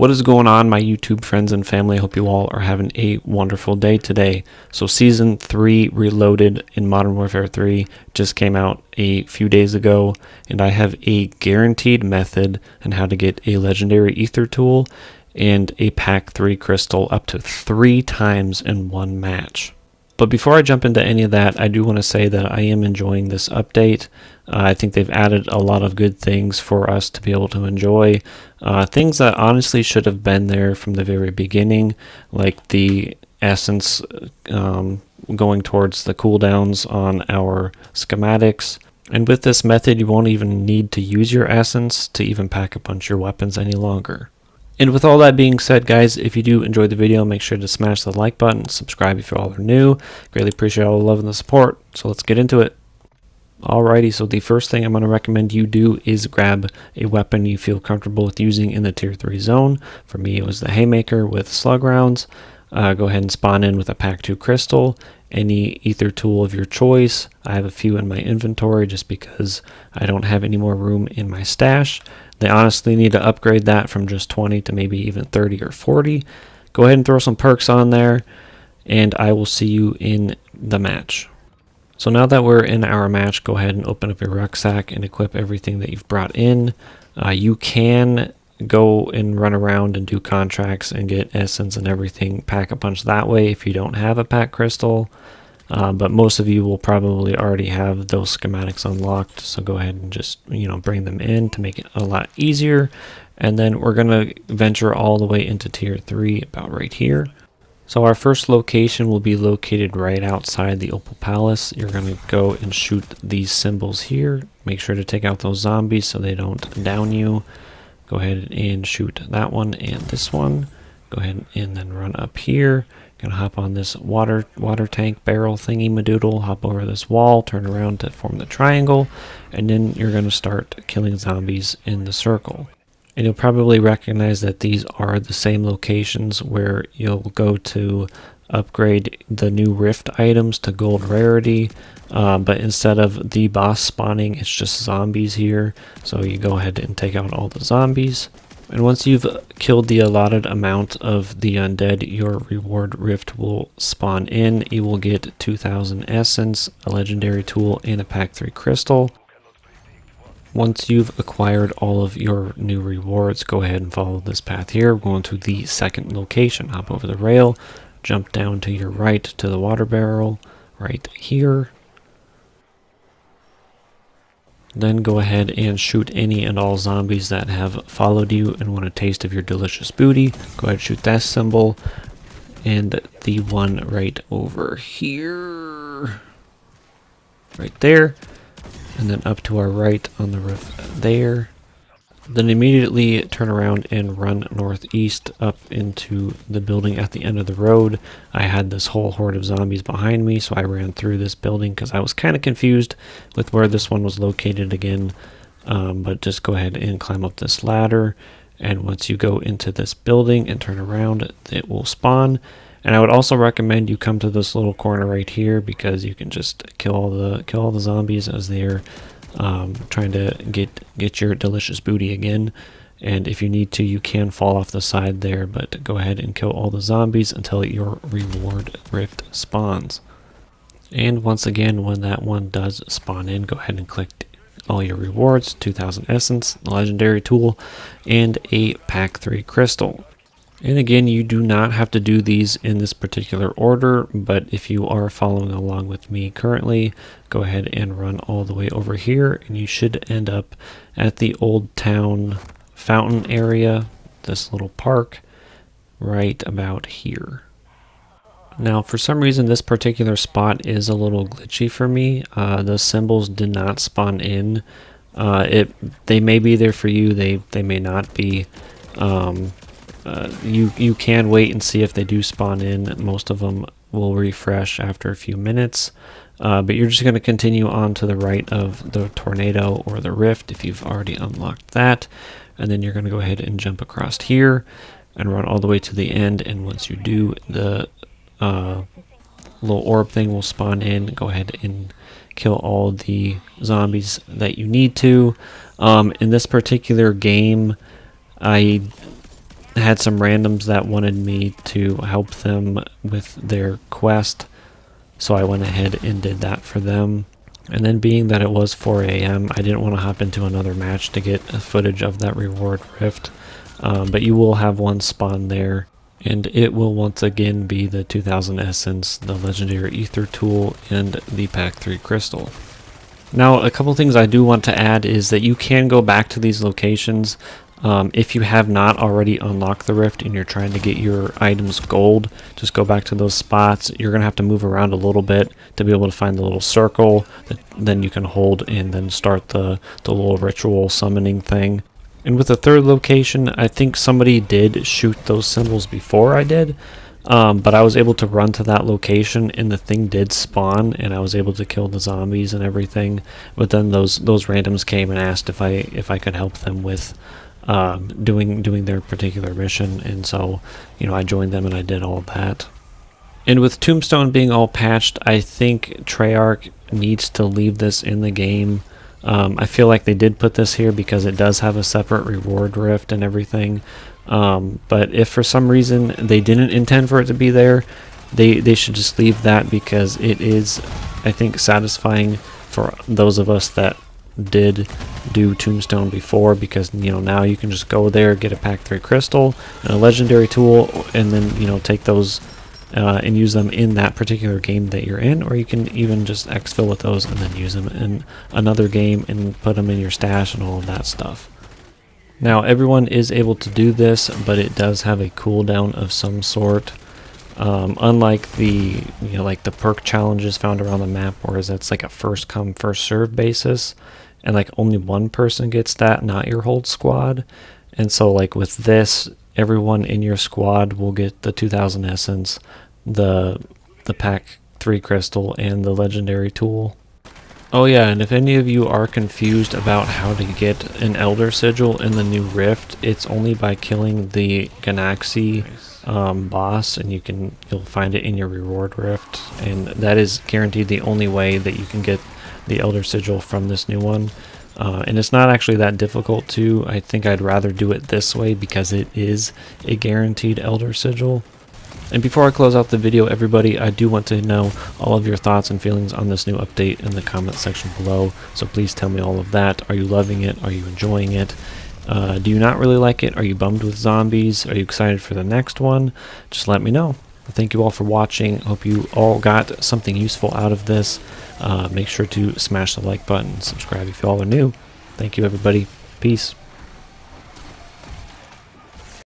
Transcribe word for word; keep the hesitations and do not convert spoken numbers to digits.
What is going on, my YouTube friends and family? Hope you all are having a wonderful day today. So season three Reloaded in Modern Warfare three just came out a few days ago, and I have a guaranteed method on how to get a legendary Aether tool and a Pack three crystal up to three times in one match. But before I jump into any of that, I do want to say that I am enjoying this update. Uh, I think they've added a lot of good things for us to be able to enjoy. Uh, things that honestly should have been there from the very beginning, like the essence um, going towards the cooldowns on our schematics. And with this method, you won't even need to use your essence to even pack a bunch of your weapons any longer. And with all that being said, guys, if you do enjoy the video, make sure to smash the like button, subscribe if you all are new. Greatly appreciate all the love and the support, so let's get into it. Alrighty, so the first thing I'm going to recommend you do is grab a weapon you feel comfortable with using in the tier three zone. For me, it was the Haymaker with slug rounds. Uh, go ahead and spawn in with a Pack two crystal, any Aether tool of your choice. I have a few in my inventory just because I don't have any more room in my stash. They honestly need to upgrade that from just twenty to maybe even thirty or forty. Go ahead and throw some perks on there, and I will see you in the match. So now that we're in our match, go ahead and open up your rucksack and equip everything that you've brought in. Uh, you can go and run around and do contracts and get essence and everything, pack a bunch that way if you don't have a pack crystal. Uh, but most of you will probably already have those schematics unlocked, so go ahead and just, you know, bring them in to make it a lot easier. And then we're going to venture all the way into tier three, about right here. So our first location will be located right outside the Opal Palace. You're going to go and shoot these symbols here. Make sure to take out those zombies so they don't down you. Go ahead and shoot that one and this one. Go ahead and then run up here. Gonna hop on this water water tank barrel thingy madoodle, hop over this wall, turn around to form the triangle, and then you're gonna start killing zombies in the circle. And you'll probably recognize that these are the same locations where you'll go to upgrade the new rift items to gold rarity, uh, but instead of the boss spawning, it's just zombies here. So you go ahead and take out all the zombies. And once you've killed the allotted amount of the undead, your reward rift will spawn in. You will get two thousand essence, a legendary tool, and a pack three crystal. Once you've acquired all of your new rewards, go ahead and follow this path here. We're going to the second location. Hop over the rail, jump down to your right to the water barrel, right here. Then go ahead and shoot any and all zombies that have followed you and want a taste of your delicious booty. Go ahead and shoot that symbol and the one right over here, right there, and then up to our right on the roof there. Then immediately turn around and run northeast up into the building at the end of the road. I had this whole horde of zombies behind me, so I ran through this building because I was kind of confused with where this one was located again. Um, but just go ahead and climb up this ladder, and once you go into this building and turn around, it will spawn. And I would also recommend you come to this little corner right here because you can just kill all the kill all the zombies as they are Um, trying to get get your delicious booty again. And if you need to, you can fall off the side there, but go ahead and kill all the zombies until your reward rift spawns. And once again, when that one does spawn in, go ahead and click all your rewards, two thousand essence, the legendary tool, and a pack three crystal. And again, you do not have to do these in this particular order, but if you are following along with me currently, go ahead and run all the way over here, and you should end up at the Old Town Fountain area, this little park, right about here. Now, for some reason, this particular spot is a little glitchy for me. Uh, the symbols did not spawn in. Uh, it they may be there for you, they, they may not be. Um, Uh, you you can wait and see if they do spawn in. Most of them will refresh after a few minutes, uh, but you're just going to continue on to the right of the tornado or the rift if you've already unlocked that, and then you're going to go ahead and jump across here and run all the way to the end. And once you do, the uh, little orb thing will spawn in. Go ahead and kill all the zombies that you need to. Um, in this particular game, I had some randoms that wanted me to help them with their quest, so I went ahead and did that for them. And then being that it was four A M, I didn't want to hop into another match to get footage of that reward rift, um, but you will have one spawn there, and it will once again be the two thousand Essence, the Legendary Aether Tool, and the Pack three Crystal. Now, a couple things I do want to add is that you can go back to these locations um, if you have not already unlocked the rift and you're trying to get your items gold. Just go back to those spots. You're going to have to move around a little bit to be able to find the little circle that then you can hold and then start the, the little ritual summoning thing. And with the third location, I think somebody did shoot those symbols before I did, um, but I was able to run to that location and the thing did spawn and I was able to kill the zombies and everything. But then those those randoms came and asked if I if I could help them with um, doing doing their particular mission, and so you know I joined them and I did all that. And with Tombstone being all patched, I think Treyarch needs to leave this in the game. Um, I feel like they did put this here because it does have a separate reward rift and everything, um, but if for some reason they didn't intend for it to be there, they, they should just leave that, because it is, I think, satisfying for those of us that did do Tombstone before, because you know now you can just go there, get a Pack three Crystal and a Legendary Tool, and then you know take those Uh, and use them in that particular game that you're in, or you can even just exfil with those and then use them in another game and put them in your stash and all of that stuff. Now everyone is able to do this, but it does have a cooldown of some sort. Um, unlike the you know like the perk challenges found around the map, whereas that's like a first come first serve basis, and like only one person gets that, not your whole squad. And so like with this, everyone in your squad will get the two thousand Essence, the the Pack three Crystal, and the Legendary Tool. Oh yeah, and if any of you are confused about how to get an Elder Sigil in the new rift, it's only by killing the Ganaxi um, boss, and you can you'll find it in your reward rift, and that is guaranteed the only way that you can get the Elder Sigil from this new one. Uh, and it's not actually that difficult to. I think I'd rather do it this way because it is a guaranteed Elder Sigil. And before I close out the video, everybody, I do want to know all of your thoughts and feelings on this new update in the comment section below. So please tell me all of that. Are you loving it? Are you enjoying it? Uh, do you not really like it? Are you bummed with zombies? Are you excited for the next one? Just let me know. Thank you all for watching. Hope you all got something useful out of this. Uh, make sure to smash the like button, subscribe if you all are new. Thank you, everybody. Peace.